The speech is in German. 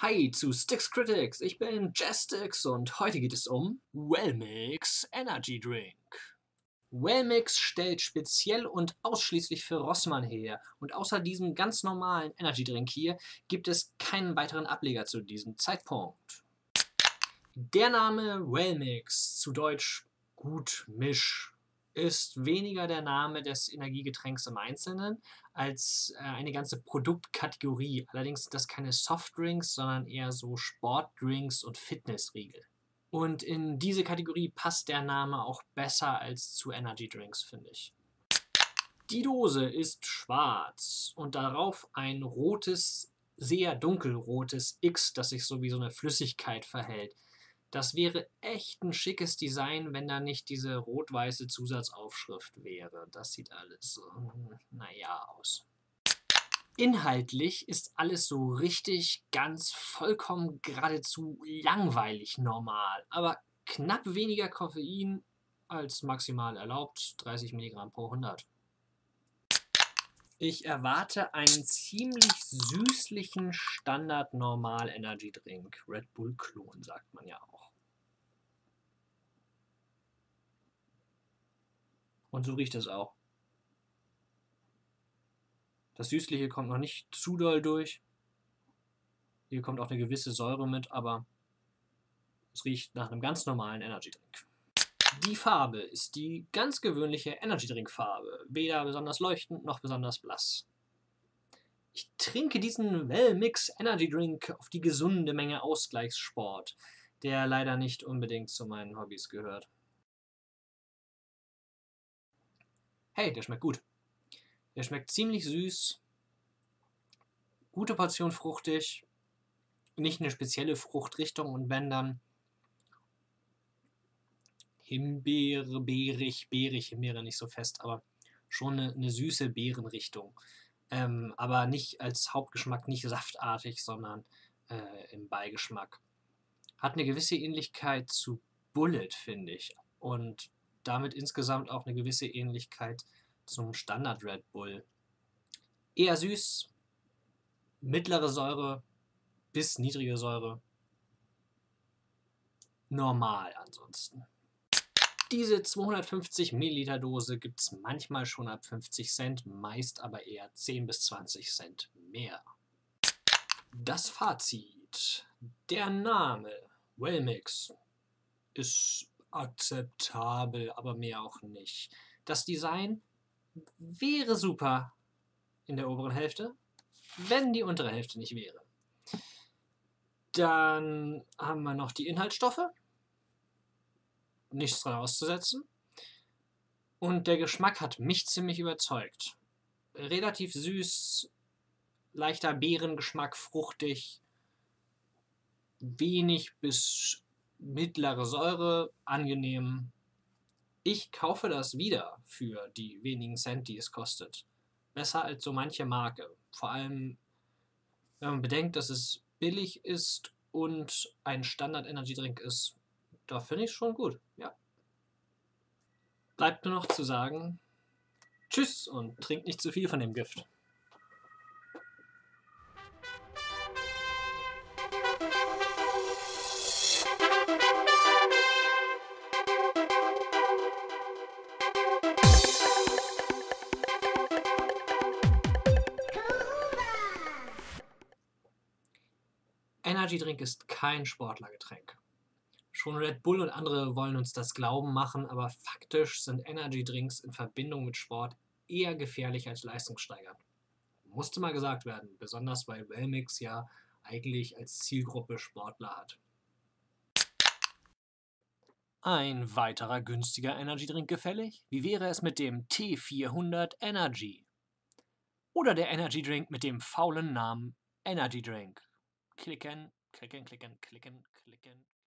Hi zu Styx Crityx, ich bin JazzStyx und heute geht es um Wellmix Energy Drink. Wellmix stellt speziell und ausschließlich für Rossmann her und außer diesem ganz normalen Energy Drink hier gibt es keinen weiteren Ableger zu diesem Zeitpunkt. Der Name Wellmix, zu Deutsch Gutmisch, ist weniger der Name des Energiegetränks im Einzelnen als eine ganze Produktkategorie. Allerdings sind das keine Softdrinks, sondern eher so Sportdrinks und Fitnessriegel. Und in diese Kategorie passt der Name auch besser als zu Energydrinks, finde ich. Die Dose ist schwarz und darauf ein rotes, sehr dunkelrotes X, das sich so wie so eine Flüssigkeit verhält. Das wäre echt ein schickes Design, wenn da nicht diese rot-weiße Zusatzaufschrift wäre. Das sieht alles, naja, aus. Inhaltlich ist alles so richtig, ganz, vollkommen, geradezu langweilig normal. Aber knapp weniger Koffein als maximal erlaubt, 30 Milligramm pro 100. Ich erwarte einen ziemlich süßlichen Standard-Normal-Energy-Drink. Red Bull-Klon, sagt man ja auch. Und so riecht es auch. Das Süßliche kommt noch nicht zu doll durch. Hier kommt auch eine gewisse Säure mit, aber es riecht nach einem ganz normalen Energy-Drink. Die Farbe ist die ganz gewöhnliche Energydrinkfarbe, weder besonders leuchtend noch besonders blass. Ich trinke diesen Wellmix Energy Drink auf die gesunde Menge Ausgleichssport, der leider nicht unbedingt zu meinen Hobbys gehört. Hey, der schmeckt gut. Der schmeckt ziemlich süß, gute Portion fruchtig, nicht eine spezielle Fruchtrichtung und wenn dann Himbeere, beerig, Himbeere nicht so fest, aber schon eine süße Beerenrichtung. Aber nicht als Hauptgeschmack, nicht saftartig, sondern im Beigeschmack. Hat eine gewisse Ähnlichkeit zu Bullit, finde ich. Und damit insgesamt auch eine gewisse Ähnlichkeit zum Standard Red Bull. Eher süß, mittlere Säure bis niedrige Säure. Normal ansonsten. Diese 250 Milliliter Dose gibt es manchmal schon ab 50 Cent, meist aber eher 10 bis 20 Cent mehr. Das Fazit. Der Name Wellmix ist akzeptabel, aber mehr auch nicht. Das Design wäre super in der oberen Hälfte, wenn die untere Hälfte nicht wäre. Dann haben wir noch die Inhaltsstoffe. Nichts dran auszusetzen. Und der Geschmack hat mich ziemlich überzeugt. Relativ süß, leichter Beerengeschmack, fruchtig, wenig bis mittlere Säure, angenehm. Ich kaufe das wieder für die wenigen Cent, die es kostet. Besser als so manche Marke. Vor allem, wenn man bedenkt, dass es billig ist und ein Standard-Energy-Drink ist, da finde ich es schon gut, ja. Bleibt nur noch zu sagen, tschüss und trinkt nicht zu viel von dem Gift. Energy Drink ist kein Sportlergetränk. Schon Red Bull und andere wollen uns das glauben machen, aber faktisch sind Energydrinks in Verbindung mit Sport eher gefährlich als leistungssteigernd. Musste mal gesagt werden, besonders weil Wellmix ja eigentlich als Zielgruppe Sportler hat. Ein weiterer günstiger Energydrink gefällig? Wie wäre es mit dem T400 Energy? Oder der Energydrink mit dem faulen Namen Energydrink? Klicken, klicken, klicken, klicken, klicken.